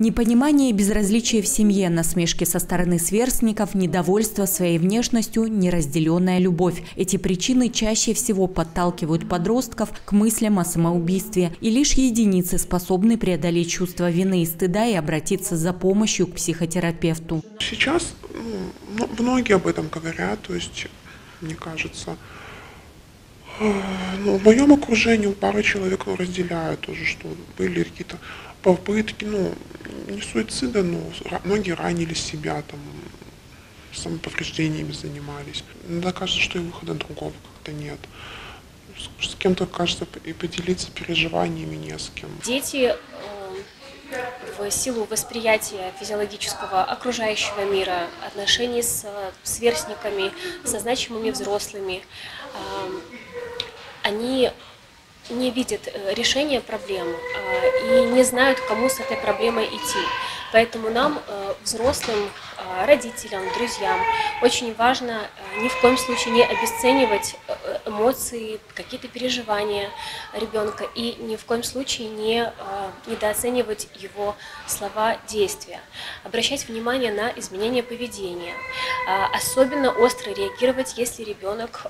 Непонимание и безразличие в семье, насмешки со стороны сверстников, недовольство своей внешностью, неразделенная любовь. Эти причины чаще всего подталкивают подростков к мыслям о самоубийстве. И лишь единицы способны преодолеть чувство вины и стыда и обратиться за помощью к психотерапевту. Сейчас многие об этом говорят, то есть, мне кажется, в моем окружении пару человек разделяют уже, что были какие-то попытки, не суицида, но многие ранили себя, там, самоповреждениями занимались. Иногда кажется, что и выхода другого как-то нет. С кем-то, кажется, и поделиться переживаниями не с кем. Дети в силу восприятия физиологического окружающего мира, отношений с сверстниками, со значимыми взрослыми, они не видят решения проблем и не знают, кому с этой проблемой идти. Поэтому нам, взрослым, родителям, друзьям, очень важно ни в коем случае не обесценивать эмоции, какие-то переживания ребенка и ни в коем случае не недооценивать его слова, действия. Обращать внимание на изменения поведения. Особенно остро реагировать, если ребенок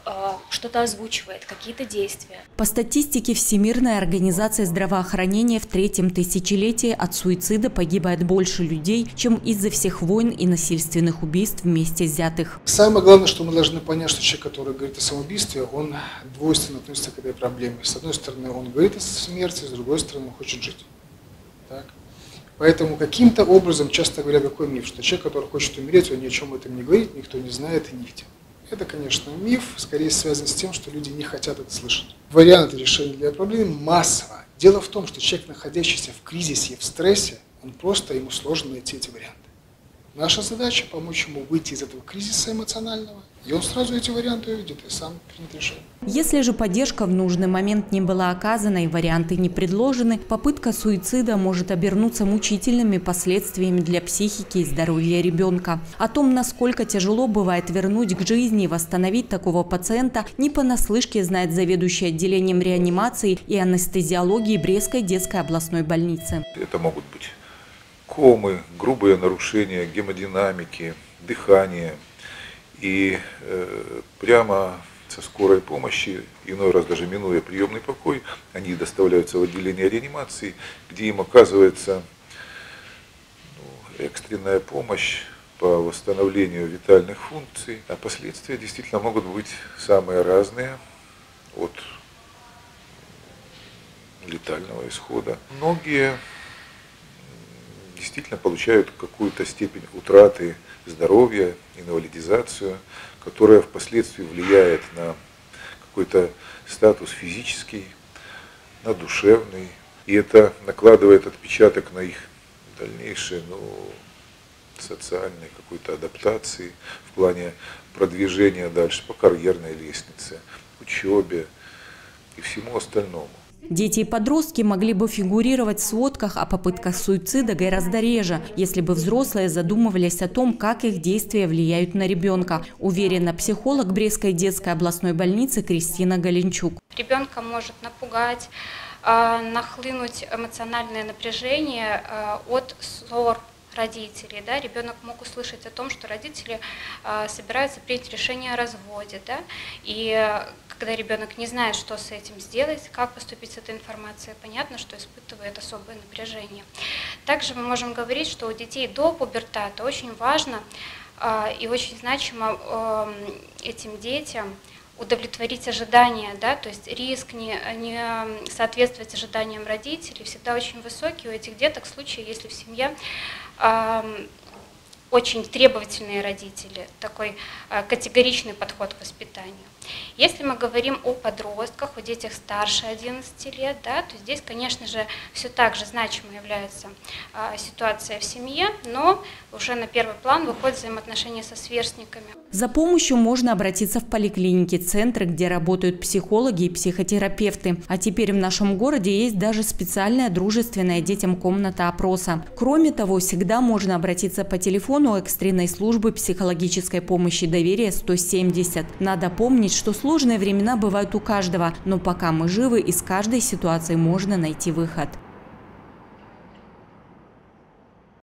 что-то озвучивает, какие-то действия. По статистике Всемирной организации здравоохранения, в третьем тысячелетии от суицида погибает больше людей, чем из-за всех войн и насильственных убийств вместе взятых. Самое главное, что мы должны понять, что человек, который говорит о самоубийстве, он двойственно относится к этой проблеме. С одной стороны, он говорит о смерти, с другой стороны, он хочет жить. Так? Поэтому каким-то образом, часто говоря, такой миф, что человек, который хочет умереть, он ни о чем этом не говорит, никто не знает и не видит. Это, конечно, миф, скорее связан с тем, что люди не хотят это слышать. Варианты решения для проблемы массово. Дело в том, что человек, находящийся в кризисе, в стрессе, он просто, ему сложно найти эти варианты. Наша задача – помочь ему выйти из этого кризиса эмоционального, и он сразу эти варианты увидит и сам примет решение. Если же поддержка в нужный момент не была оказана и варианты не предложены, попытка суицида может обернуться мучительными последствиями для психики и здоровья ребенка. О том, насколько тяжело бывает вернуть к жизни и восстановить такого пациента, не понаслышке знает заведующий отделением реанимации и анестезиологии Брестской детской областной больницы. Это могут быть комы, грубые нарушения гемодинамики, дыхания. И прямо со скорой помощи, иной раз даже минуя приемный покой, они доставляются в отделение реанимации, где им оказывается экстренная помощь по восстановлению витальных функций. А последствия действительно могут быть самые разные, от летального исхода. Многие действительно получают какую-то степень утраты здоровья, инвалидизацию, которая впоследствии влияет на какой-то статус физический, на душевный. И это накладывает отпечаток на их дальнейшие социальной какой-то адаптации в плане продвижения дальше по карьерной лестнице, учебе и всему остальному. Дети и подростки могли бы фигурировать в сводках о попытках суицида гораздо реже, если бы взрослые задумывались о том, как их действия влияют на ребенка, уверена психолог Брестской детской областной больницы Кристина Галинчук. Ребенка может напугать, нахлынуть эмоциональное напряжение от ссор родителей. Да? Ребенок мог услышать о том, что родители собираются принять решение о разводе. Да? И когда ребенок не знает, что с этим сделать, как поступить с этой информацией, понятно, что испытывает особое напряжение. Также мы можем говорить, что у детей до пубертата очень важно и очень значимо этим детям удовлетворить ожидания, да, то есть риск не соответствовать ожиданиям родителей всегда очень высокий у этих деток в случае, если в семье очень требовательные родители, такой категоричный подход к воспитанию. Если мы говорим о подростках, о детях старше 11 лет, да, то здесь, конечно же, все так же значимо является ситуация в семье, но уже на первый план выходят взаимоотношения со сверстниками. За помощью можно обратиться в поликлиники, центры, где работают психологи и психотерапевты. А теперь в нашем городе есть даже специальная дружественная детям комната опроса. Кроме того, всегда можно обратиться по телефону экстренной службы психологической помощи «Доверие» 170. Надо помнить, что сложные времена бывают у каждого, но пока мы живы, из каждой ситуации можно найти выход.